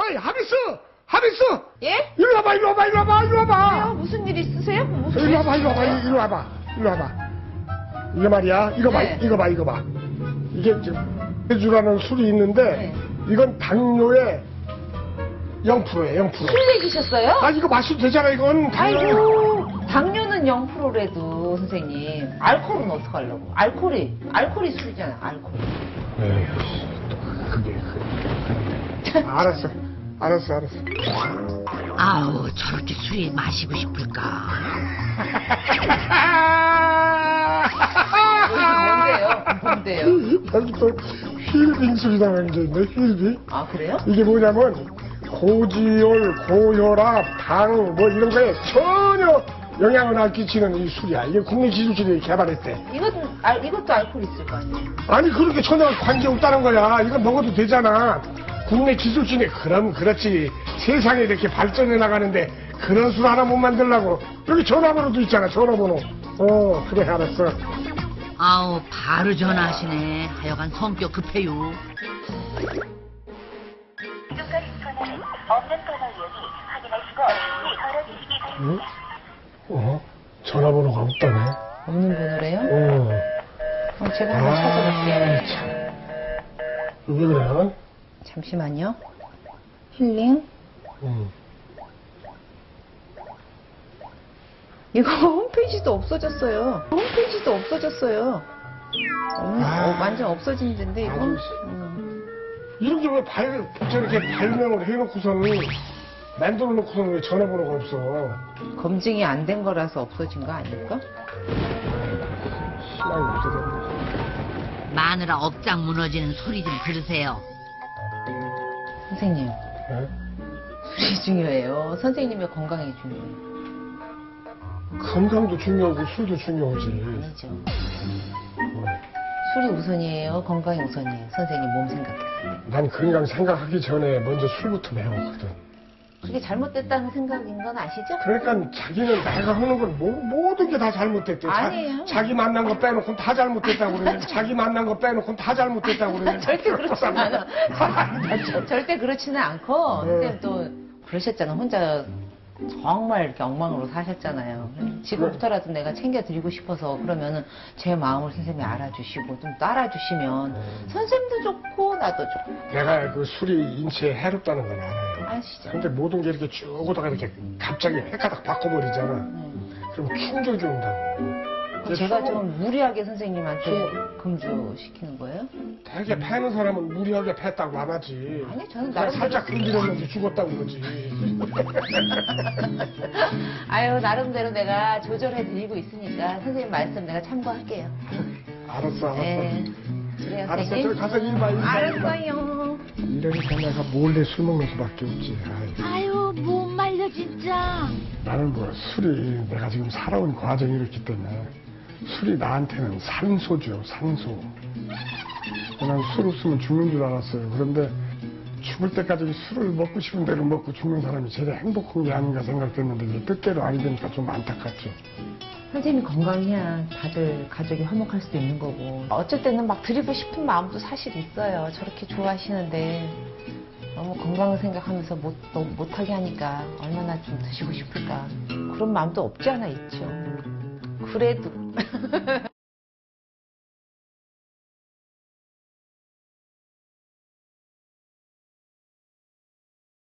아이, 하비스! 하비스! 예? 이리 와봐, 이리 와봐, 이리 와봐, 이리 와봐! 왜요? 무슨 일 있으세요? 무슨 일 있으세요? 이리 와봐, 이리 와봐, 이리 와봐, 이리 와봐. 이게 말이야, 이거 봐, 네. 이거 봐, 이거 봐. 이게 지금, 해주라는 술이 있는데, 네. 이건 당뇨에 0%예요, 0%. 술 얘기셨어요? 아, 이거 마셔도 되잖아, 이건. 당뇨. 아이고, 당뇨는 0%래도, 선생님. 알코올은 어떡하려고? 알코올이 술이잖아, 알코올. 에휴. 알았어, 알았어, 알았어. 아우, 저렇게 술이 마시고 싶을까? 뭔데요? 여기 또 힐빙 술이 담겨져 있네, 힐빙. 아, 그래요? 이게 뭐냐면 고지혈, 고혈압, 당 뭐 이런 거에 전혀 영향을 안 끼치는 이 술이야. 이게 국내 기술진이 개발했대. 이것도 알코올 있을 거 아니에요? 아니, 그렇게 전혀 관계 없다는 거야. 이건 먹어도 되잖아. 국내 기술진이 그럼 그렇지. 세상에 이렇게 발전해 나가는데 그런 술 하나 못 만들라고. 여기 전화번호도 있잖아, 전화번호. 어, 그래, 알았어. 아우, 바로 전화하시네. 하여간 성격 급해요. 응? 어? 전화번호가 없다네. 없는 번호래요? 어. 그럼 제가 한번 찾아볼게요. 참. 왜 그래요? 잠시만요. 힐링? 이거 홈페이지도 없어졌어요. 홈페이지도 없어졌어요. 완전 없어진 데인데, 이거. 이런 게 왜 저렇게 발명을 해놓고서는, 만들어 놓고서는 왜 전화번호가 없어? 검증이 안 된 거라서 없어진 거 아닐까? 시간이 없어졌네. 마누라 업장 무너지는 소리 좀 들으세요. 선생님. 네? 술이 중요해요. 선생님의 건강이 중요해요. 건강도 중요하고 술도 중요하지. 아니죠. 술이 우선이에요? 건강이 우선이에요? 선생님 몸 생각해요. 난 건강 생각하기 전에 먼저 술부터 매워거든. 그게 잘못됐다는 생각인 건 아시죠? 그러니까 자기는 내가 하는 건 모든 게 다 잘못됐대. 아니에요. 자기 만난 거 빼놓고는 다 잘못됐다고 그러네. 자기 만난 거 빼놓고는 다 잘못됐다고 그러네. 절대 그렇지는 않아. 절대 그렇지는 않고. 네. 근데 또 그러셨잖아. 혼자 정말 이렇게 엉망으로 사셨잖아요. 지금부터라도 내가 챙겨드리고 싶어서 그러면은 제 마음을 선생님이 알아주시고 좀 따라주시면 선생님도 좋고 나도 좋고. 내가 그 술이 인체에 해롭다는 건 알아요. 아시죠? 근데 모든 게 이렇게 쭉 오다가 이렇게 갑자기 헷가닥 바꿔버리잖아. 그럼 충격이 온다고. 제가 좀 무리하게 선생님한테 금주시키는 거예요? 되게 패는 사람은 무리하게 팼다고 안 하지. 아니, 저는 나름 살짝 금지했는데 죽었다고 그러지. 아유, 나름대로 내가 조절해드리고 있으니까 선생님 말씀 내가 참고할게요. 알았어, 알았어. 네. 그래요, 알았어, 선생님. 저기 가서 일 봐, 일 봐. 알았어요. 이러니까 내가 몰래 술 먹는 수밖에 없지. 아유, 못 말려 진짜. 나는 뭐 술이 내가 지금 살아온 과정이 이렇기 때문에 술이 나한테는 산소죠, 산소. 난 술 없으면 죽는 줄 알았어요. 그런데 죽을 때까지 술을 먹고 싶은 대로 먹고 죽는 사람이 제일 행복한 게 아닌가 생각됐는데 이게 뜻대로 안 되니까 좀 안타깝죠. 선생님이 건강해야 다들 가족이 화목할 수도 있는 거고. 어쩔 때는 막 드리고 싶은 마음도 사실 있어요. 저렇게 좋아하시는데 너무 건강을 생각하면서 너무 못하게 하니까 얼마나 좀 드시고 싶을까. 그런 마음도 없지 않아 있죠. 그래도.